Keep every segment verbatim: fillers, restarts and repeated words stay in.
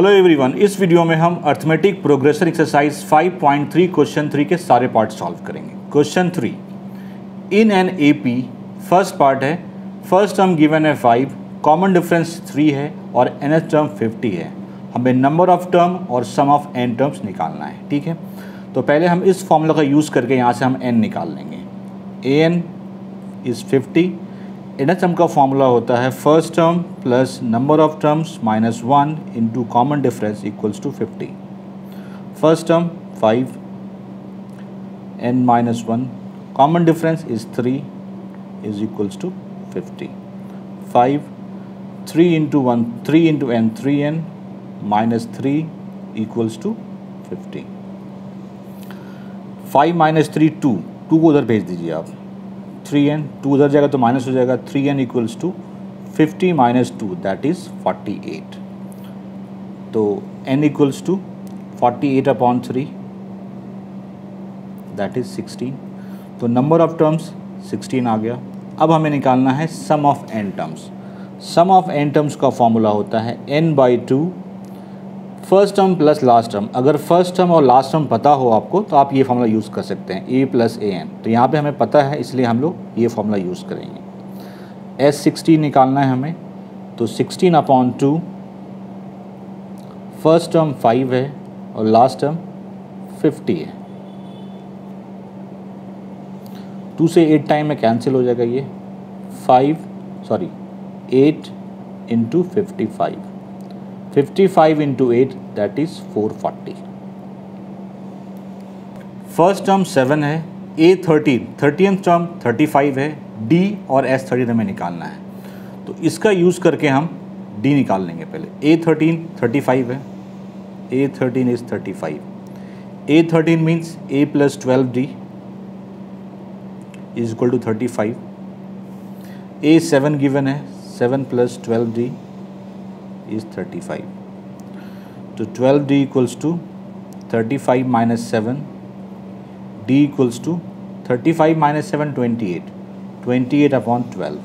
Hello everyone, इस video में हम arithmetic progression exercise five point three question three के सारे पार्ट सॉल्व करेंगे। Question three in an AP first part है। फर्स्ट टर्म गिवन है फाइव, कॉमन डिफरेंस थ्री है और एनएथ टर्म फिफ्टी है। हमें नंबर ऑफ टर्म और सम ऑफ एन टर्म्स निकालना है। ठीक है, तो पहले हम इस फॉर्मूला का यूज़ करके यहाँ से हम एन निकाल लेंगे। A n is fifty. Nth term का फॉर्मूला होता है first term plus number of terms minus one into common difference equals to fifty. First term five, n minus one, common difference is three is equals to fifty. Five three into one three into n three n minus three equals to fifty. Five minus three two, two को उधर भेज दीजिए आप। Three N to उधर जाएगा तो minus हो जाएगा। Three n equals to fifty minus two that is forty eight. तो n equals to forty eight upon three that is sixteen. तो नंबर ऑफ टर्म्स सिक्सटीन आ गया। अब हमें निकालना है sum of n terms. Sum of n terms का formula होता है n by two first term plus last term. अगर फर्स्ट टर्म और लास्ट टर्म पता हो आपको तो आप ये फॉर्मूला यूज़ कर सकते हैं, ए प्लस ए एन। तो यहाँ पे हमें पता है इसलिए हम लोग ये फॉर्मूला यूज़ करेंगे। एस सिक्सटीन निकालना है हमें, तो sixteen upon two, first term five है और लास्ट टर्म फिफ्टी है। टू से एट टाइम में कैंसिल हो जाएगा ये। Five sorry eight into fifty five fifty five into eight that is four forty. First term seven है, a thirteen, thirteen term thirty five है, डी और S thirteen हमें निकालना है। तो इसका यूज़ करके हम डी निकाल लेंगे पहले। ए थर्टीन थर्टी फाइव है, a thirteen is thirty five. A thirteen means a plus twelve d is equal to thirty five. A seven given है, seven plus twelve d is thirty five. तो twelve d equals to thirty five minus seven, d equals to thirty five minus seven twenty eight, twenty eight upon twelve.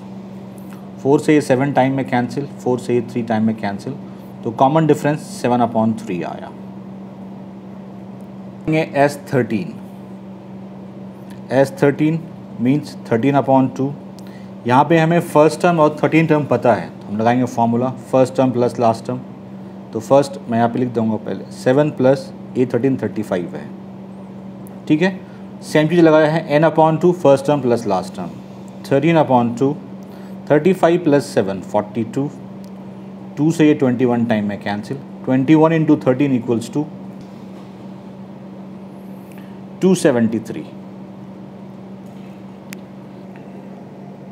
Four से ये seven time में cancel, four से ये three time में cancel, तो common difference seven upon three आया। S thirteen, S thirteen means thirteen upon two. यहाँ पे हमें फर्स्ट टर्म और थर्टीन टर्म पता है तो हम लगाएंगे formula first term plus last term. तो फर्स्ट मैं यहाँ पे लिख दूंगा पहले seven plus a thirteen thirty five है। ठीक है, सेम चीज़ लगाया है n upon two first term plus last term. Thirteen upon two, thirty five plus seven forty to. To से ये ट्वेंटी वन टाइम में cancel, twenty one into thirteen equals to two seventy three.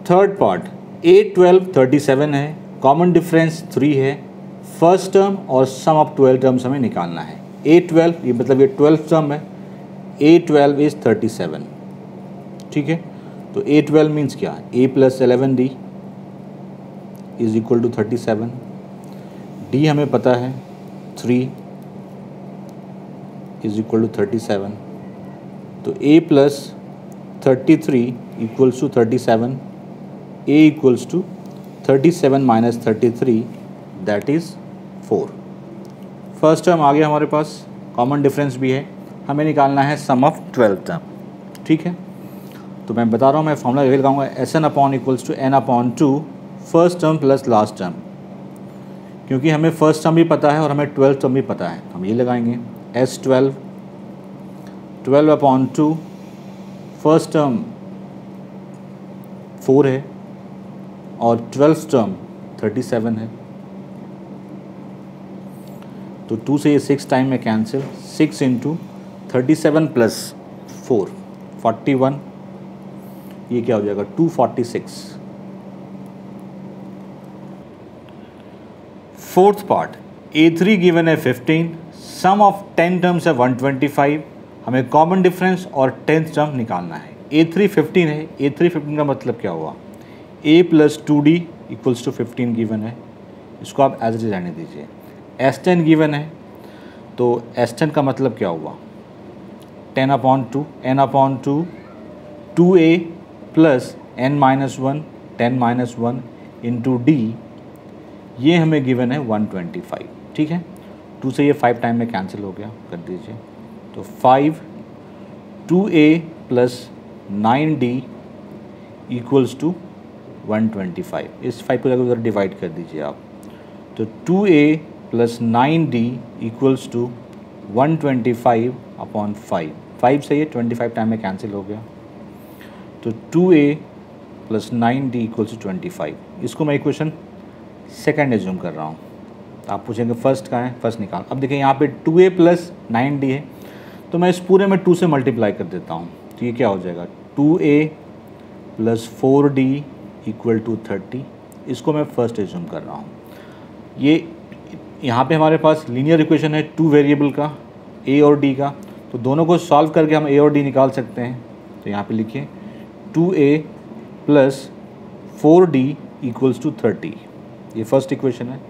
Third part a twelve thirty seven है, common difference three है, first term और sum of twelve terms हमें निकालना है। A twelve ये मतलब ये ट्वेल्थ टर्म है, a twelve is thirty seven. ठीक है, तो ए ट्वेल्व मीन्स क्या, a plus eleven d is equal to thirty seven. D हमें पता है three is equal to thirty seven. तो a plus thirty three equals to thirty seven. A equals to thirty seven minus thirty three that is four. First term आ गया हमारे पास, common difference भी है, हमें निकालना है सम ऑफ ट्वेल्व टर्म। ठीक है, तो मैं बता रहा हूँ, मैं फॉर्मूला ये लगाऊंगा S n upon equals to n upon two first term plus last term. क्योंकि हमें फर्स्ट टर्म भी पता है और हमें ट्वेल्थ टर्म भी पता है, हम ये लगाएंगे S twelve, twelve upon two first term four है और ट्वेल्थ टर्म थर्टी सेवन है। तो टू से ये सिक्स टाइम में cancel, six into thirty seven plus four forty one, ये क्या हो जाएगा two forty six. Fourth part a three given है fifteen, sum of ten terms है वन ट्वेंटी फाइव, हमें कॉमन डिफरेंस और टेंथ टर्म निकालना है। ए थ्री फिफ्टीन है, ए थ्री फिफ्टीन का मतलब क्या हुआ, a plus two d equals to fifteen given है, इसको आप एज इट इज रहने दीजिए। एस टेन गिवन है, तो एस टेन का मतलब क्या हुआ, ten upon two, n upon two, two a plus n minus one, ten minus one into d, ये हमें गिवन है वन ट्वेंटी फाइव। ठीक है, टू से ये फाइव टाइम में कैंसिल हो गया, कर दीजिए। तो five two a plus nine d equals to one twenty five. इस फाइव को जाकर उधर डिवाइड कर दीजिए आप। तो two a plus nine d equals to one twenty five upon five. Five से ये ट्वेंटी फाइव टाइम में कैंसिल हो गया। तो two a plus nine d equals to twenty five. इसको मैं इक्वेशन सेकेंड एज्यूम कर रहा हूँ। आप पूछेंगे फर्स्ट कहाँ है, फर्स्ट निकाल। अब देखिए यहाँ पे two a plus nine d है, तो मैं इस पूरे में टू से मल्टीप्लाई कर देता हूँ। तो ये क्या हो जाएगा, two a plus four d equal to thirty. इसको मैं फर्स्ट एज्यूम कर रहा हूँ। ये यहाँ पे हमारे पास लीनियर इक्वेशन है टू वेरिएबल का, ए और डी का, तो दोनों को सॉल्व करके हम ए और डी निकाल सकते हैं। तो यहाँ पे लिखिए two a plus four d equals to thirty. ये फर्स्ट इक्वेशन है।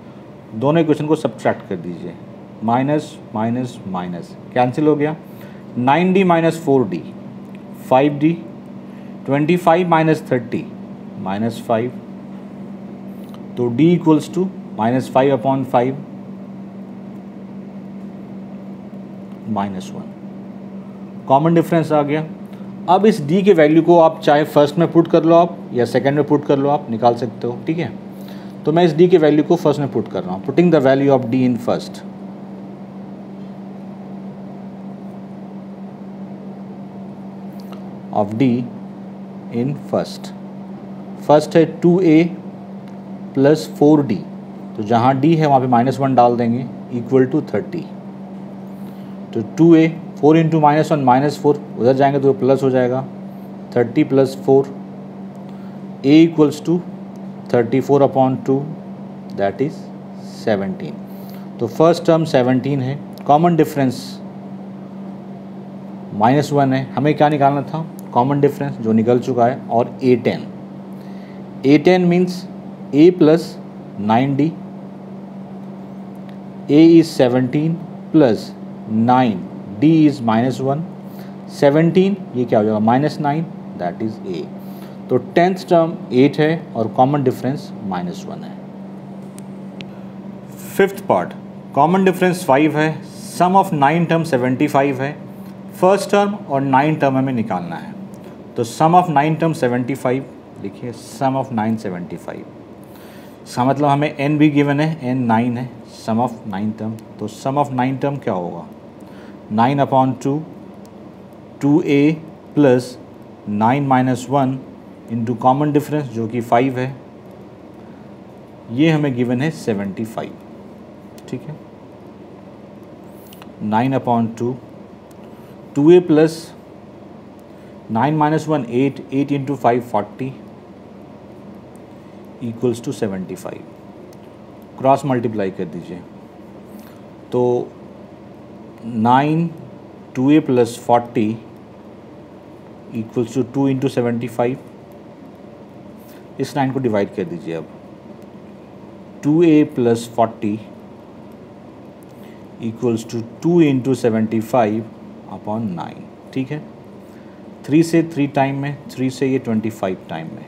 दोनों इक्वेशन को सब्ट्रैक्ट कर दीजिए, माइनस माइनस माइनस कैंसिल हो गया। Nine d minus four d five d, twenty five minus thirty minus five, तो d equals to minus five upon five minus one. Common difference आ गया। अब इस डी के वैल्यू को आप चाहे फर्स्ट में पुट कर लो आप, या सेकंड में पुट कर लो आप, निकाल सकते हो। ठीक है, तो मैं इस डी के वैल्यू को फर्स्ट में पुट कर रहा हूँ। Putting the value of d in first. Of d in first. First है two a plus four d, तो जहाँ डी है वहाँ पे माइनस वन डाल देंगे, इक्वल टू थर्टी। तो two a four into minus one minus four, उधर जाएंगे तो प्लस हो जाएगा, thirty plus four, a equals to thirty four upon two, that is seventeen. तो फर्स्ट टर्म सेवनटीन है। कॉमन डिफरेंस माइनस वन है। हमें क्या निकालना था, कॉमन डिफरेंस, जो निकल चुका है। और a ten, a ten means a plus nine d, a is seventeen plus nine, d is minus one, seventeen ये क्या हो जाएगा minus nine, that is eight. तो टेंथ टर्म एट है और कॉमन डिफरेंस माइनस वन है। Fifth part, common difference five है, sum of nine term seventy five है। फर्स्ट टर्म और नाइन टर्म हमें निकालना है। तो sum of nine term seventy five लिखिए, sum of nine seventy five. इसका मतलब हमें n भी गिवन है, n नाइन है, सम ऑफ नाइन टर्म। तो सम ऑफ नाइन टर्म क्या होगा, nine upon two, two a plus nine minus one into common difference जो कि फाइव है, ये हमें गिवन है सेवेंटी फाइव। ठीक है, nine upon two, two a plus nine minus one eight, eight into five forty equals to seventy five. Cross multiply कर दीजिए। तो nine two a plus forty equals to two into seventy five. इस nine को divide कर दीजिए अब। Two a plus forty equals to two into seventy five upon nine. ठीक है, थ्री से थ्री टाइम में, थ्री से ये ट्वेंटी फाइव टाइम में,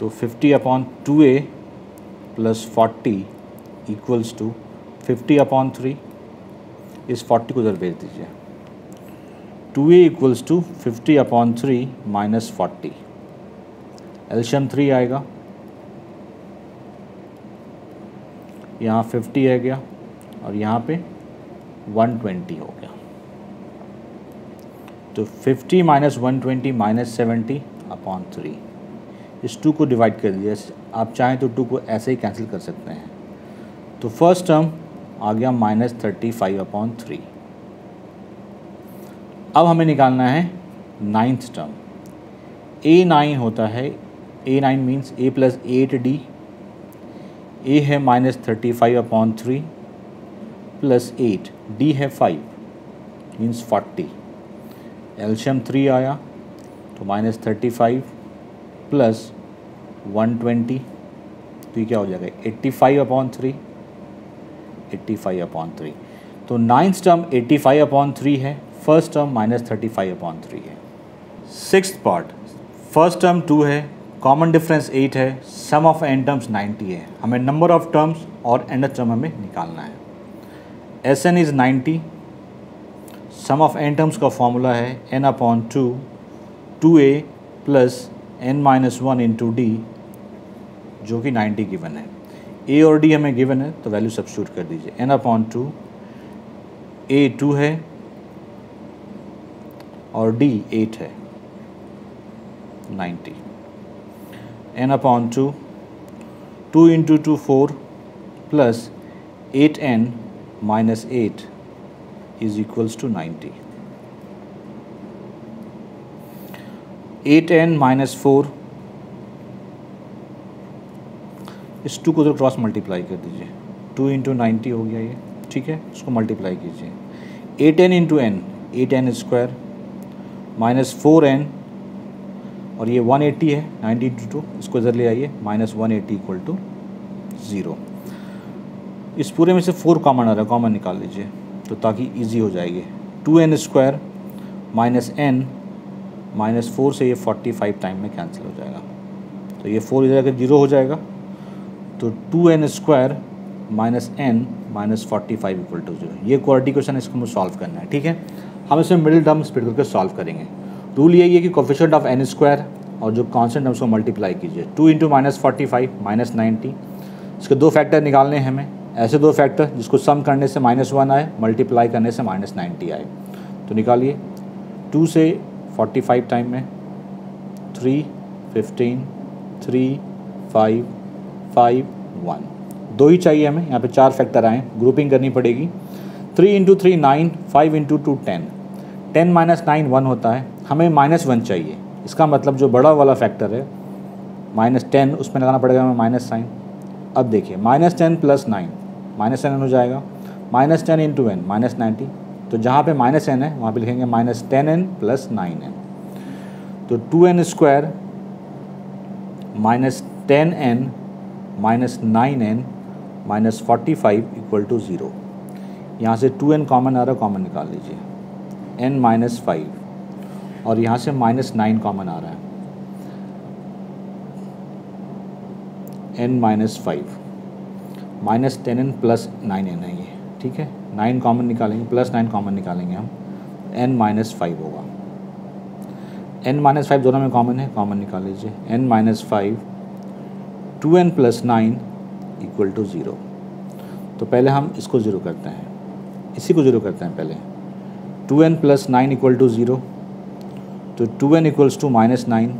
तो fifty upon two a plus forty equals to fifty upon three. इस फोर्टी को उधर भेज दीजिए। Two a equals to fifty upon three minus forty, LCM three आएगा, यहाँ फिफ्टी आ गया और यहाँ पे वन ट्वेंटी हो गया। तो fifty minus one twenty minus seventy upon three. इस टू को डिवाइड कर दिया, आप चाहें तो टू को ऐसे ही कैंसिल कर सकते हैं। तो फर्स्ट टर्म आ गया minus thirty five upon three. अब हमें निकालना है नाइन्थ टर्म। ए नाइन होता है, a nine means a plus eight d, a है minus thirty five upon three plus eight, d है five means forty, LCM three आया, तो minus thirty five plus one twenty, तो ये क्या हो जाएगा eighty five upon three, eighty five upon three. तो ninth term eighty five upon three है, first term minus thirty five upon three है। Sixth part, first term two है, common difference eight है, sum of n terms ninety है। हमें number of terms और nth term हमें निकालना है। S n is ninety, sum of n terms का फॉर्मूला है n upon two, two a plus n minus one into d, जो कि नाइन्टी गिवन है। ए और डी हमें गिवन है तो वैल्यू सब्स्टिट्यूट कर दीजिए। N upon two, a two है और डी एट है, ninety. N upon two, two into two four plus eight n minus eight is equals to ninety. Eight n minus four, इस two को तो cross multiply कर दीजिए, two into ninety हो गया ये, ठीक है, इसको मल्टीप्लाई कीजिए। Eight n into n, eight n square minus four n, और ये वन एटी है, नाइन्टी इंटू टू, इसको इधर ले आइए, minus one eighty equal to zero. इस पूरे में से फोर कॉमन आ रहा है, कॉमन निकाल लीजिए तो ताकि इजी हो जाएगी। Two n square minus n minus four से ये फोर्टी फाइव टाइम में कैंसिल हो जाएगा, तो ये फोर इधर अगर जीरो हो जाएगा तो two n square minus n minus forty five equal to zero. ये क्वाड्रेटिक इक्वेशन, इसको हमें सॉल्व करना है, ठीक है। हम इसमें मिडिल टर्म स्प्लिट करके सॉल्व करेंगे। रूल यही है कि कोफिशिएंट ऑफ एन स्क्वायर और जो कांस्टेंट है उसको मल्टीप्लाई कीजिए। Two into minus forty five minus ninety, इसके दो फैक्टर निकालने हैं हमें, ऐसे दो फैक्टर जिसको सम करने से माइनस वन आए, मल्टीप्लाई करने से माइनस नाइन्टी आए। तो निकालिए, टू से फोर्टी फाइव टाइम में three, fifteen, three, five, five, one, दो ही चाहिए हमें, यहाँ पे चार फैक्टर आए, ग्रुपिंग करनी पड़ेगी। Three into three nine, five into two ten, ten minus nine one होता है, हमें माइनस वन चाहिए, इसका मतलब जो बड़ा वाला फैक्टर है माइनस टेन, उसमें लगाना पड़ेगा हमें माइनस साइन। अब देखिए, minus ten plus nine minus ten हो जाएगा, minus ten into n minus ninety, तो जहाँ पे माइनस एन है वहाँ पे लिखेंगे minus ten n plus nine n, तो two n square minus ten n minus nine n minus forty five equal to zero. यहाँ से टू एन कॉमन आ रहा है, कॉमन निकाल लीजिए, एन माइनस फाइव, और यहाँ से माइनस नाइन कॉमन आ रहा है, n minus five, minus ten n plus nine n है ये, ठीक है। नाइन कॉमन निकालेंगे, प्लस नाइन कॉमन निकालेंगे हम, एन माइनस फाइव होगा, एन माइनस फाइव दोनों में कॉमन है, कॉमन निकाल लीजिए, n minus five, two n plus nine equal to zero. तो पहले हम इसको ज़ीरो करते हैं, इसी को ज़ीरो करते हैं पहले, two n plus nine equal to zero, तो two n equals to minus nine,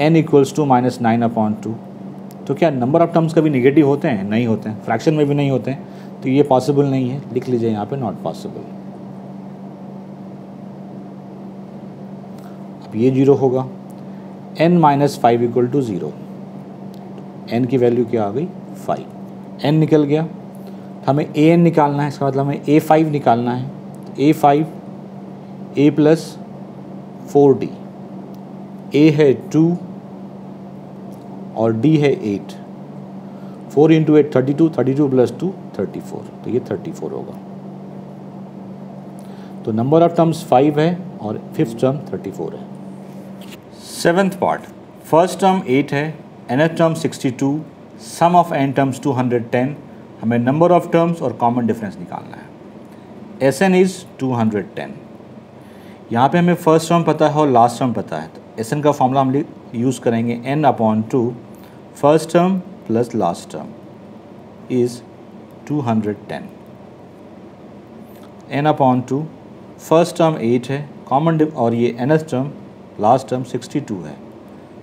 n equals to minus nine upon two. तो क्या नंबर ऑफ टर्म्स कभी नेगेटिव होते हैं? नहीं होते हैं, फ्रैक्शन में भी नहीं होते हैं, तो ये पॉसिबल नहीं है, लिख लीजिए यहाँ पे नॉट पॉसिबल। अब ये जीरो होगा, n minus five equal to zero, n की वैल्यू क्या आ गई? फाइव। एन निकल गया, हमें ए एन निकालना है, इसका मतलब हमें ए फाइव निकालना है, a five, a plus four d, a है टू और डी है eight, four into eight thirty two, thirty two plus two thirty four, तो ये थर्टी फोर होगा। तो नंबर ऑफ टर्म्स फाइव है और फिफ्थ टर्म थर्टी फोर है। Seventh part, first term eight है, nth term sixty two, sum of n terms two hundred ten, हमें number of terms और कॉमन डिफरेंस निकालना है। S n is two hundred ten, यहाँ पे हमें first term पता है और लास्ट टर्म पता है, तो एस एन का फॉर्मूला हम यूज़ करेंगे, n upon two, first term plus last term is two hundred ten, n upon two, first term eight है कॉमन और ये nth term last term sixty two है,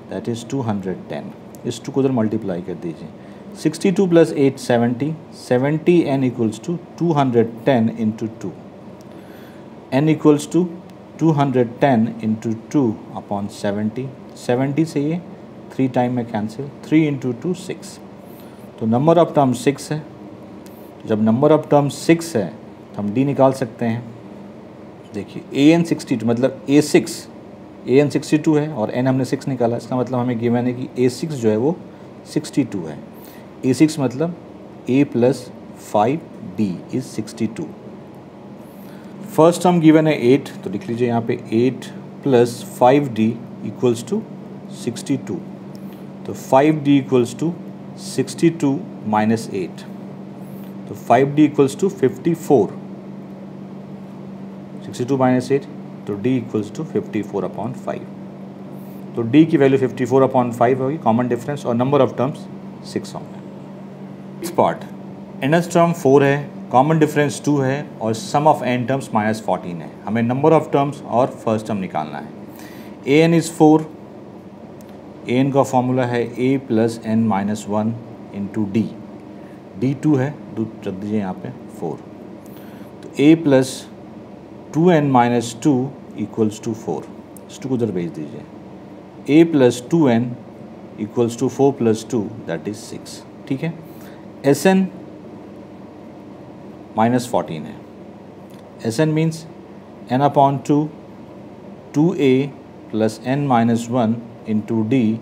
that is two hundred ten. इस two को उधर multiply कर दीजिए, sixty two plus eight seventy, seventy n equals to two hundred ten into two, n equals to two hundred ten into two upon seventy, seventy से ये three time में cancel, three into two six, तो number of term six है, जब number of term six है तो हम D निकाल सकते हैं। देखिए ए एन सिक्सटी टू मतलब a six, a n sixty two है और एन हमने सिक्स निकाला, इसका मतलब हमें गिवन है कि ए सिक्स जो है वो सिक्सटी टू है, ए सिक्स मतलब a plus five d is sixty two. First term given है एट, तो लिख लीजिए यहाँ पे eight plus five d equals to sixty two, तो five d equals to sixty two minus eight, तो five d equals to fifty four, sixty two minus eight, तो d equals to fifty four upon five. तो d की value fifty four upon five होगी, common difference, और number of terms six होंगे। इस part nth term four है, common difference two है, और sum of n terms minus fourteen है। हमें नंबर ऑफ टर्म्स और फर्स्ट टर्म निकालना है। A n is four, a n का फॉर्मूला है a plus n minus one into d, d two है, रख दीजिए यहाँ पे फोर, तो a plus two n minus two equals to four, two को उधर भेज दीजिए, ए plus two n equals to four plus two that is six, ठीक है। एस एन माइनस फोर्टीन है, S n means n upon two, two a plus n minus one into d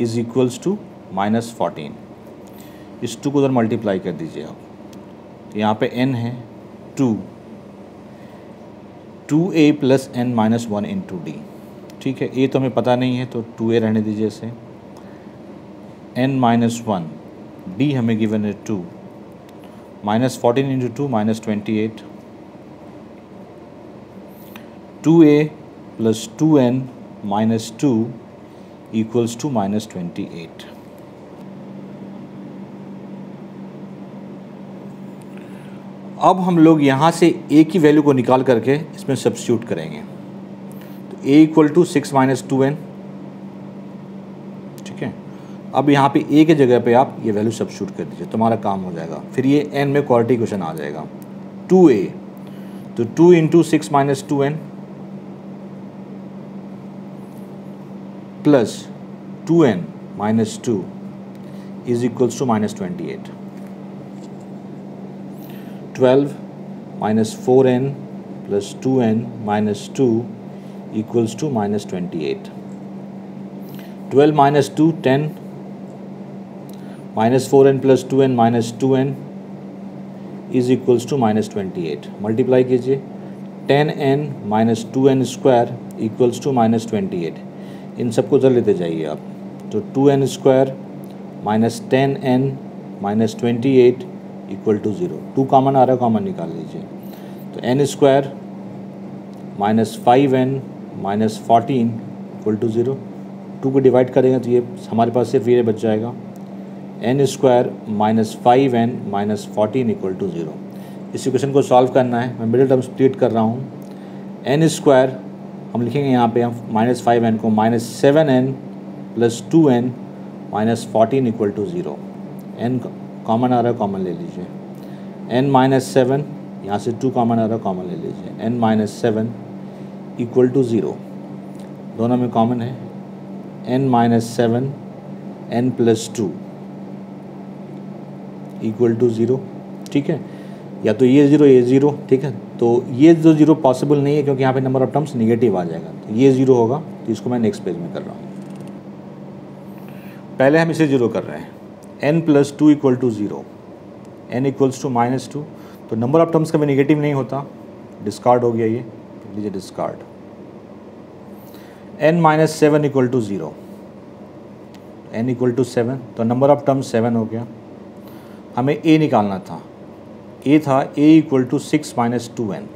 is equals to minus fourteen, इस two को उधर multiply कर दीजिए आप, यहाँ पे n है two, two a plus n minus one into d, ठीक है। a तो हमें पता नहीं है तो टू ए रहने दीजिए इसे, n माइनस वन, डी हमें गिवन है two, minus fourteen into two minus twenty eight, two a plus two n minus two equals to minus twenty eight. अब हम लोग यहाँ से a की वैल्यू को निकाल करके इसमें सब्स्टिट्यूट करेंगे, तो a equal to six minus two n, ठीक है। अब यहाँ पे a के जगह पे आप ये वैल्यू सब्स्टिट्यूट कर दीजिए, तुम्हारा काम हो जाएगा। फिर ये n में क्वाड्रेटिक इक्वेशन आ जाएगा, टू a तो two into six minus two n plus two n minus two is equals to minus twenty eight, twelve minus four n plus two n minus two equals to minus twenty eight, twelve minus two ten, minus four n plus two n minus two n is equals to minus twenty eight, multiply कीजिए, ten n minus two n square equals to minus twenty eight, इन सबको उधर लेते जाइए आप, तो two n square minus ten n minus twenty eight equal to zero, two common आ रहा है, कॉमन निकाल लीजिए, तो n square minus five n minus fourteen equal to zero, two को डिवाइड करेंगे तो ये हमारे पास सिर्फ ये बच जाएगा, n square minus five n minus fourteen equal to zero. इस इक्वेशन को सॉल्व करना है, मैं मिडिल टर्म स्प्लिट कर रहा हूँ, एन स्क्वायर हम लिखेंगे यहाँ पे, हम माइनस फाइव एन को minus seven n plus two n minus fourteen equal to zero, n common आ रहा है, कॉमन ले लीजिए, n माइनस सेवन, यहाँ से टू कॉमन आ रहा है, कॉमन ले लीजिए, n minus seven equal to zero, दोनों में कॉमन है, n minus seven n plus two equal to zero, ठीक है। या तो ये ज़ीरो ये ज़ीरो, ठीक है, तो ये जो ज़ीरो पॉसिबल नहीं है क्योंकि यहाँ पे नंबर ऑफ टर्म्स निगेटिव आ जाएगा, तो ये ज़ीरो होगा, तो इसको मैं नेक्स्ट पेज में कर रहा हूँ। पहले हम इसे ज़ीरो कर रहे हैं, n plus two equal to zero, n equals to minus two, तो नंबर ऑफ टर्म्स का भी नेगेटिव नहीं होता, डिस्कार्ड हो गया, ये लीजिए discard, n minus seven equal to zero, n equal to seven, तो नंबर ऑफ टर्म्स सेवन हो गया। हमें a निकालना था, a था a equal to six minus two n,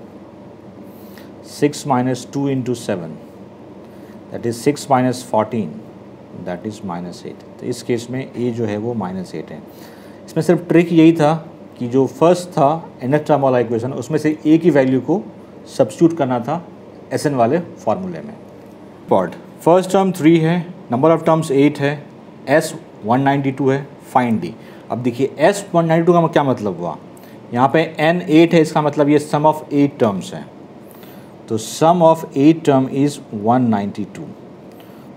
six minus two into seven that is six minus fourteen that is minus eight, तो इस case में ए जो है वो माइनस एट है। इसमें सिर्फ ट्रिक यही था कि जो फर्स्ट था nth टर्म वाला इक्वेशन, उसमें से ए की वैल्यू को सब्स्टिट्यूट करना था एस एन वाले फार्मूले में। पॉट फर्स्ट टर्म थ्री है, नंबर ऑफ टर्म्स एट है, एस वन नाइन्टी टू है, फाइंड डी। अब देखिए एस वन नाइन्टी टू का क्या मतलब हुआ, यहाँ पे एन एट है, इसका मतलब ये सम ऑफ एट टर्म्स है, तो sum of eight term is one ninety two,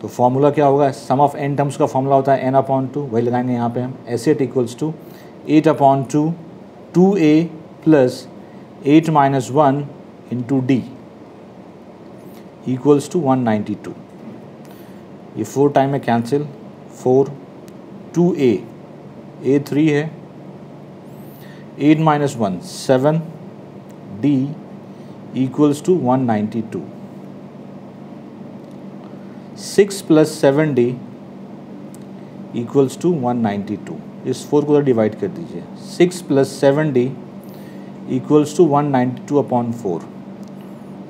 तो फार्मूला क्या होगा, सम ऑफ एन टर्म्स का फार्मूला होता है एन अपॉन टू, वही लगाएंगे यहाँ पे हम, S eight equals to eight upon two, two a plus eight minus one into d equals to one ninety two, ये फोर टाइम में cancel, four, two a, a three है, eight minus one seven, d equals to one ninety two, six plus seven d equals to one ninety two. इस four को divide कर दीजिए, six plus seven d equals to one ninety two upon four,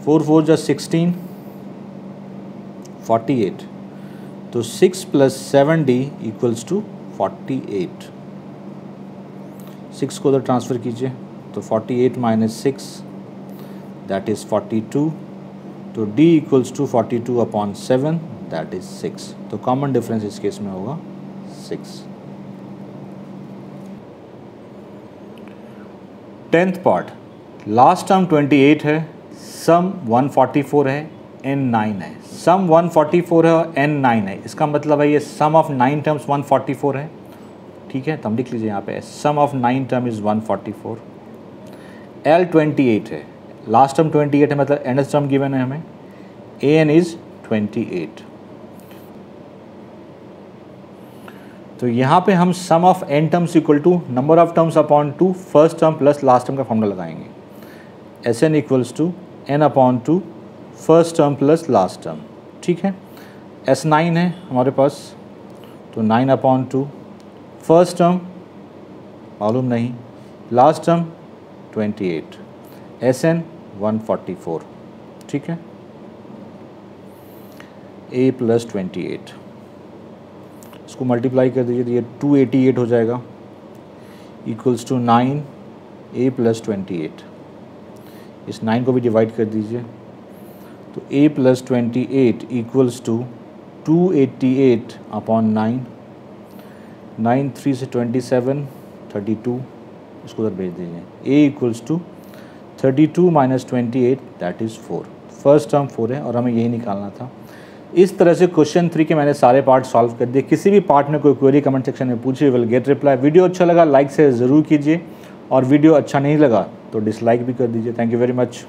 four four जा sixteen, forty eight, तो six plus seven d equals to forty eight, six को उधर transfer कीजिए तो forty eight minus six that is forty two, तो d equals to forty two upon seven that is six, तो common difference इस case में होगा six. Tenth part, last term twenty eight है, सम वन फोर्टी फोर है, n nine है, sum one forty four है और n नाइन है, इसका मतलब है ये sum of nine terms one forty four है, ठीक है, तब लिख लीजिए यहाँ पे sum of nine term is one forty four. l twenty eight है, लास्ट टर्म ट्वेंटी एट है, मतलब nth टर्म गिवन है हमें, an इज़ ट्वेंटी एट, तो यहाँ पे हम sum of n terms equal to number of terms upon two first term plus last term का फॉर्मूला लगाएंगे, S n equals to n upon two first term plus last term, ठीक है, S nine है हमारे पास, तो nine upon two first term मालूम नहीं, last term twenty eight, S n one forty four, ठीक है, a प्लस ट्वेंटी एट, इसको मल्टीप्लाई कर दीजिए तो ये टू एटी एट हो जाएगा, equals to nine a plus twenty eight, इस नाइन को भी डिवाइड कर दीजिए तो a plus twenty eight equals to two eighty eight upon nine, nine three से ट्वेंटी सेवन, थर्टी टू, इसको उधर भेज दीजिए, a equals to thirty two minus twenty eight that is four, first term four है और हमें यही निकालना था। इस तरह से क्वेश्चन थ्री के मैंने सारे पार्ट सॉल्व कर दिए, किसी भी पार्ट में कोई क्वेरी कमेंट सेक्शन में पूछिए, विल गेट रिप्लाई। वीडियो अच्छा लगा लाइक से ज़रूर कीजिए और वीडियो अच्छा नहीं लगा तो डिसलाइक भी कर दीजिए। Thank you very much.